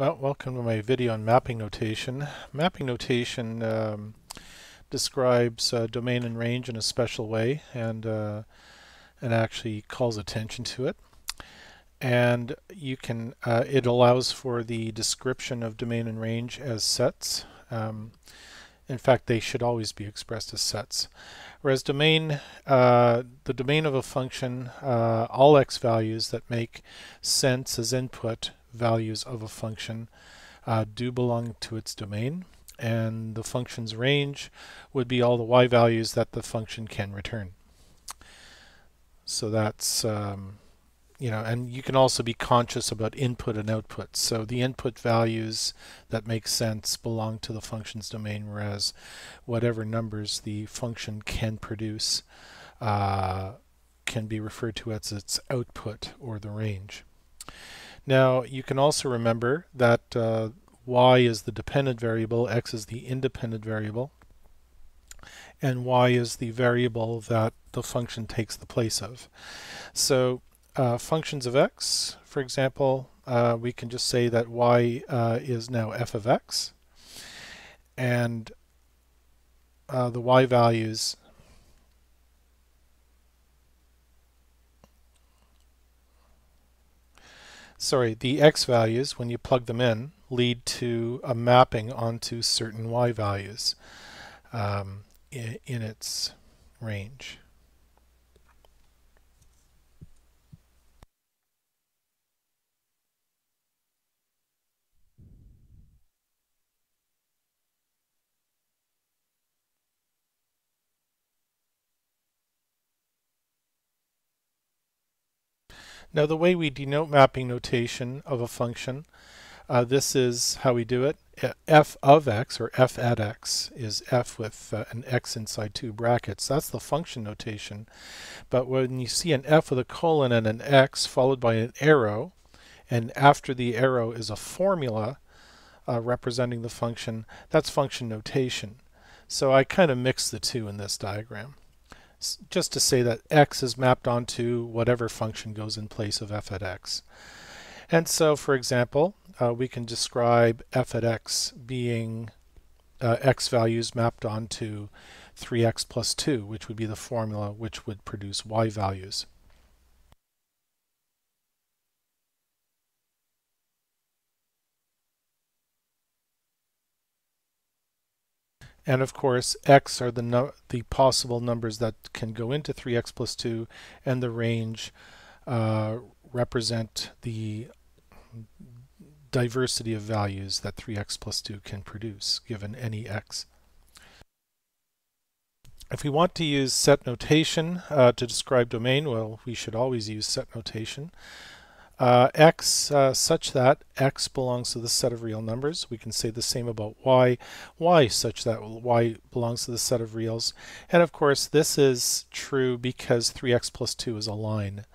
Well, welcome to my video on mapping notation. Mapping notation describes domain and range in a special way and actually calls attention to it. And you can it allows for the description of domain and range as sets. In fact, they should always be expressed as sets. Whereas domain, the domain of a function, all x values that make sense as input values of a function do belong to its domain, and the function's range would be all the y values that the function can return. So that's you know, and you can also be conscious about input and output. So the input values that make sense belong to the function's domain, whereas whatever numbers the function can produce can be referred to as its output or the range. Now you can also remember that y is the dependent variable, x is the independent variable, and y is the variable that the function takes the place of. So functions of x, for example, we can just say that y is now f of x, and the y values the x values, when you plug them in, lead to a mapping onto certain y values in its range. Now the way we denote mapping notation of a function, this is how we do it. F of x, or f at x, is f with an x inside two brackets. That's the function notation. But when you see an f with a colon and an x followed by an arrow, and after the arrow is a formula representing the function, that's function notation. So I kind of mix the two in this diagram, just to say that x is mapped onto whatever function goes in place of f at x. And so, for example, we can describe f at x being x values mapped onto 3x plus 2, which would be the formula which would produce y values. And of course, x are the possible numbers that can go into 3x plus 2, and the range represent the diversity of values that 3x plus 2 can produce, given any x. If we want to use set notation to describe domain, well, we should always use set notation. X such that x belongs to the set of real numbers. We can say the same about y. Y such that y belongs to the set of reals. And of course this is true because 3x plus 2 is a line,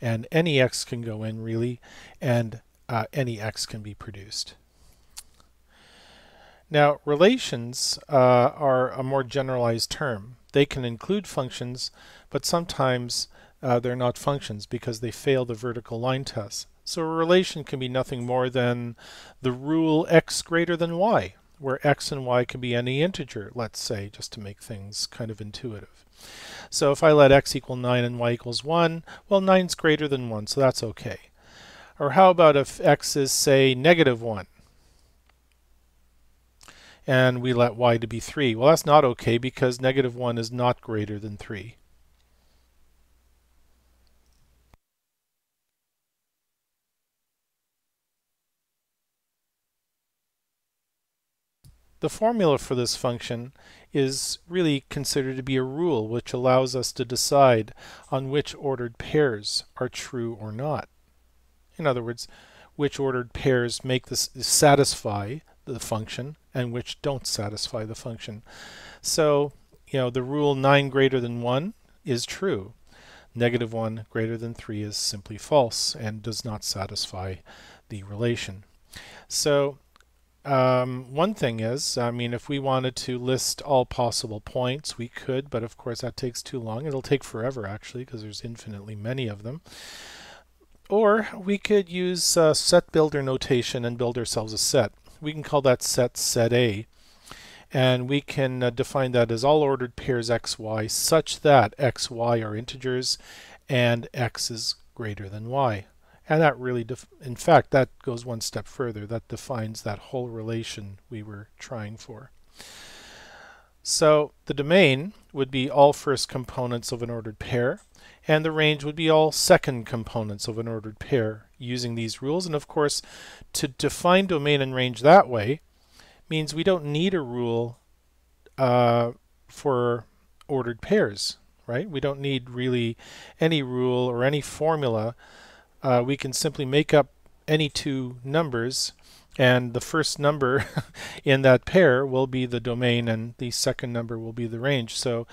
and any x can go in really, and any x can be produced. Now relations are a more generalized term. They can include functions, but sometimes they're not functions because they fail the vertical line test. So a relation can be nothing more than the rule x greater than y, where x and y can be any integer, let's say, just to make things kind of intuitive. So if I let x equal 9 and y equals 1, well, 9's greater than 1, so that's okay. Or how about if x is, say, negative 1, and we let y to be 3? Well, that's not okay because negative 1 is not greater than 3. The formula for this function is really considered to be a rule which allows us to decide on which ordered pairs are true or not. In other words, which ordered pairs make this satisfy the function and which don't satisfy the function. So, you know, the rule 9 greater than 1 is true. Negative 1 greater than 3 is simply false and does not satisfy the relation. So one thing is, I mean, if we wanted to list all possible points, we could, but of course that takes too long. It'll take forever, actually, because there's infinitely many of them. Or we could use set builder notation and build ourselves a set. We can call that set set A, and we can define that as all ordered pairs x, y such that x, y are integers and x is greater than y. And that really, in fact, that goes one step further. That defines that whole relation we were trying for. So the domain would be all first components of an ordered pair, and the range would be all second components of an ordered pair using these rules. And of course, to define domain and range that way means we don't need a rule for ordered pairs, right? We don't need really any rule or any formula. We can simply make up any two numbers, and the first number in that pair will be the domain and the second number will be the range. So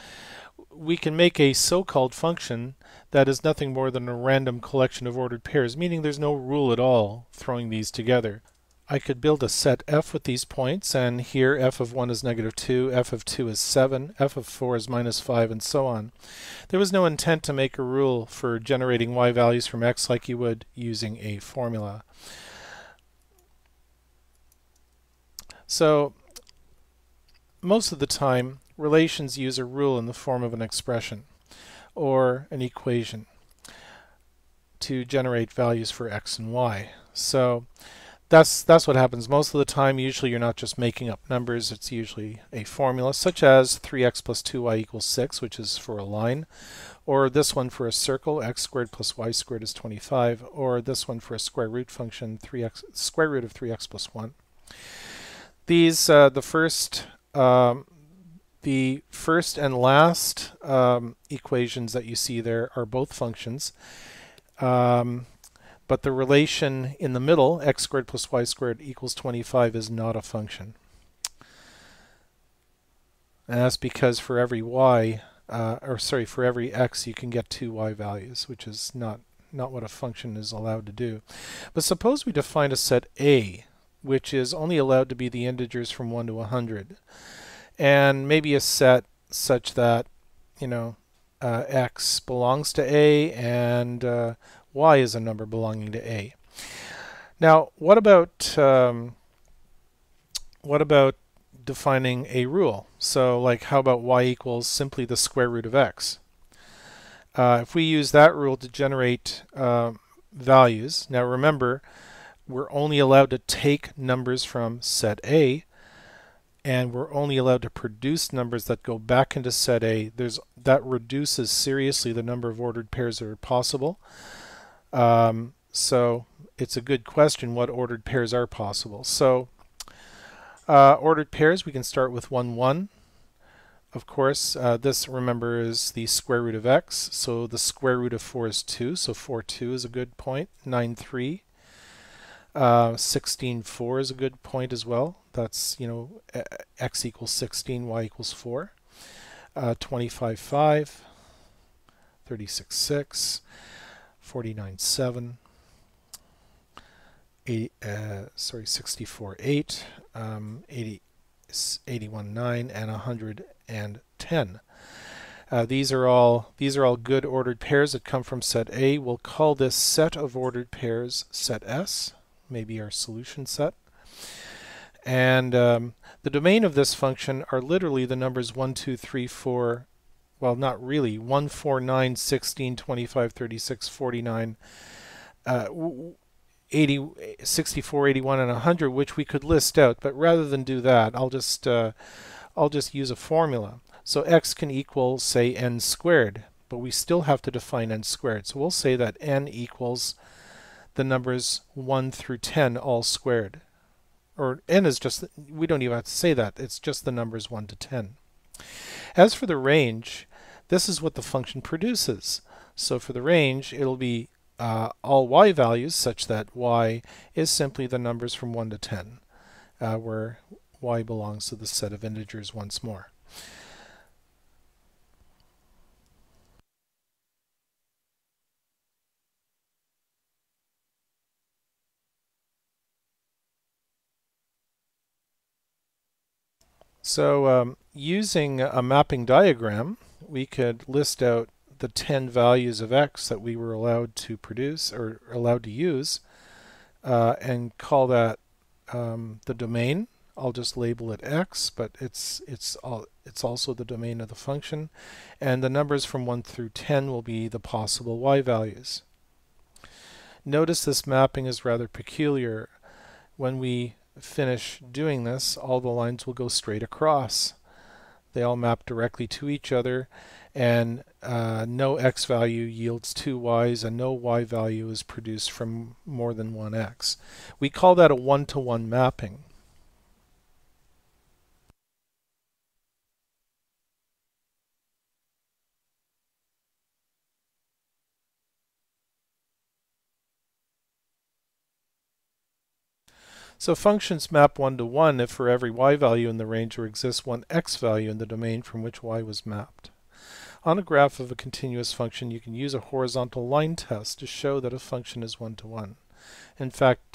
we can make a so-called function that is nothing more than a random collection of ordered pairs, meaning there's no rule at all throwing these together. I could build a set f with these points, and here f of 1 is -2, f of 2 is 7, f of 4 is -5, and so on. There was no intent to make a rule for generating y values from x like you would using a formula. So most of the time relations use a rule in the form of an expression or an equation to generate values for x and y. So that's what happens most of the time. Usually you're not just making up numbers, it's usually a formula, such as 3x plus 2y equals 6, which is for a line, or this one for a circle, x squared plus y squared is 25, or this one for a square root function, square root of 3x plus 1. These, the first and last equations that you see there are both functions. But the relation in the middle, x squared plus y squared equals 25, is not a function. And that's because for every y, for every x you can get two y values, which is not what a function is allowed to do. But suppose we define a set A, which is only allowed to be the integers from 1 to 100. And maybe a set such that, you know, x belongs to A and y is a number belonging to A. Now, what about defining a rule? So, like, how about y equals simply the square root of x? If we use that rule to generate values, now remember, we're only allowed to take numbers from set A, and we're only allowed to produce numbers that go back into set A. That reduces seriously the number of ordered pairs that are possible. So it's a good question what ordered pairs are possible. So ordered pairs, we can start with 1, 1. Of course, this, remember, is the square root of x. So the square root of 4 is 2. So 4, 2 is a good point. 9, 3. 16, 4 is a good point as well. That's, you know, x equals 16, y equals 4. 25, 5. 36, 6. 49, 7, 64, 8, 81, 9, and 110. These are all good ordered pairs that come from set A. We'll call this set of ordered pairs set S, maybe our solution set. And the domain of this function are literally the numbers 1, 2, 3, 4. Well, not really. 1, 4, 9, 16, 25, 36, 49, 80, 64, 81, and 100, which we could list out. But rather than do that, I'll just use a formula. So x can equal, say, n squared, but we still have to define n squared. So we'll say that n equals the numbers 1 through 10 all squared. Or n is just, we don't even have to say that. It's just the numbers 1 to 10. As for the range, this is what the function produces. So for the range, it'll be all y values such that y is simply the numbers from 1 to 10, where y belongs to the set of integers once more. So using a mapping diagram, we could list out the 10 values of x that we were allowed to produce or allowed to use, and call that the domain. I'll just label it x, but it's also the domain of the function, and the numbers from 1 through 10 will be the possible y values. Notice this mapping is rather peculiar. When we finish doing this, all the lines will go straight across. They all map directly to each other, and no x value yields two y's, and no y value is produced from more than one x. We call that a one-to-one mapping. So functions map one-to-one if for every y value in the range there exists one x value in the domain from which y was mapped. On a graph of a continuous function, you can use a horizontal line test to show that a function is one-to-one. In fact,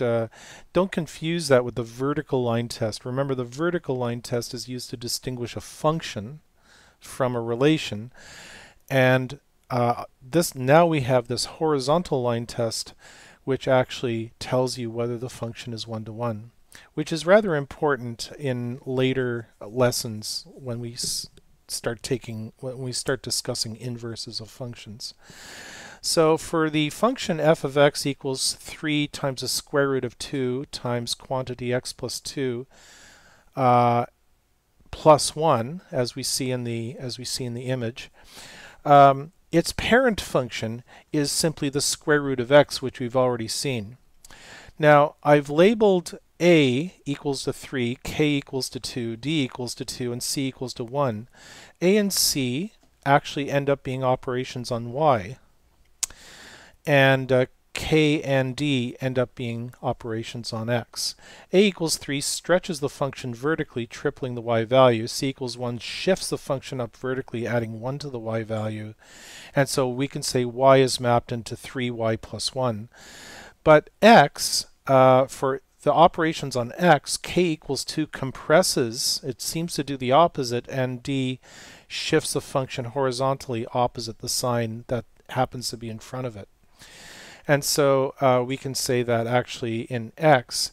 don't confuse that with the vertical line test. Remember, the vertical line test is used to distinguish a function from a relation, and now we have this horizontal line test, which actually tells you whether the function is one-to-one, which is rather important in later lessons when we start discussing inverses of functions. So for the function f of x equals 3 times the square root of 2 times quantity x plus 2 plus 1, as we see in the image. Its parent function is simply the square root of x, which we've already seen. Now, I've labeled a equals to 3, k equals to 2, d equals to 2, and c equals to 1. A and c actually end up being operations on y, and k and d end up being operations on x. A equals 3 stretches the function vertically, tripling the y value. C equals 1 shifts the function up vertically, adding 1 to the y value. And so we can say y is mapped into 3y plus 1. But x, for the operations on x, k equals 2 compresses. It seems to do the opposite, and d shifts the function horizontally opposite the sign that happens to be in front of it. And so we can say that actually in x,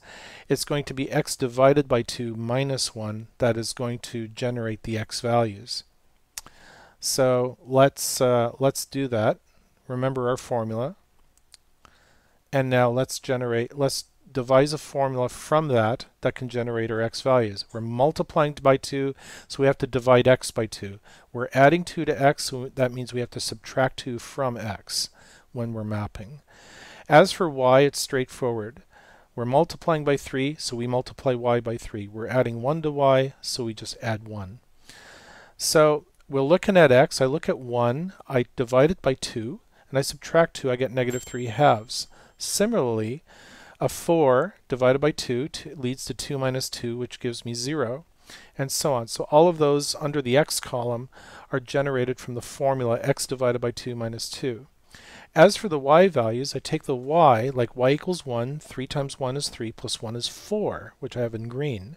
it's going to be x divided by 2 minus 1 that is going to generate the x values. So let's do that. Remember our formula. And now let's devise a formula from that can generate our x values. We're multiplying by 2, so we have to divide x by 2. We're adding 2 to x, so that means we have to subtract 2 from x when we're mapping. As for y, it's straightforward. We're multiplying by 3, so we multiply y by 3. We're adding 1 to y, so we just add 1. So we're looking at x. I look at 1, I divide it by 2, and I subtract 2, I get negative 3 halves. Similarly, a 4 divided by 2 leads to 2 minus 2, which gives me 0, and so on. So all of those under the x column are generated from the formula x divided by 2 minus 2. As for the y values, I take the y, like y equals 1, 3 times 1 is 3, plus 1 is 4, which I have in green.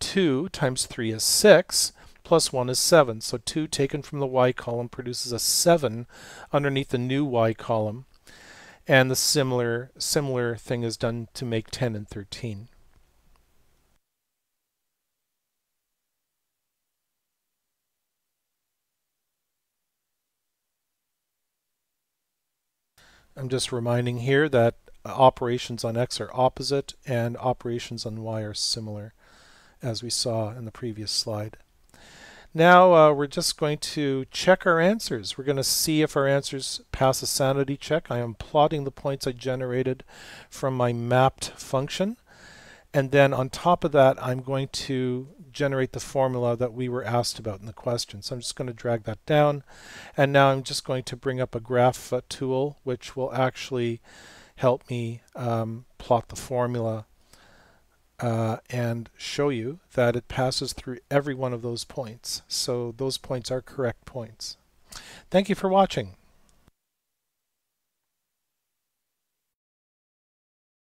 2 times 3 is 6, plus 1 is 7. So 2 taken from the y column produces a 7 underneath the new y column. And the similar thing is done to make 10 and 13. I'm just reminding here that operations on x are opposite and operations on y are similar, as we saw in the previous slide. Now we're just going to check our answers. We're going to see if our answers pass a sanity check. I am plotting the points I generated from my mapped function, and then on top of that I'm going to generate the formula that we were asked about in the question. So I'm just going to drag that down, and now I'm just going to bring up a graph tool which will actually help me plot the formula and show you that it passes through every one of those points. So those points are correct points. Thank you for watching.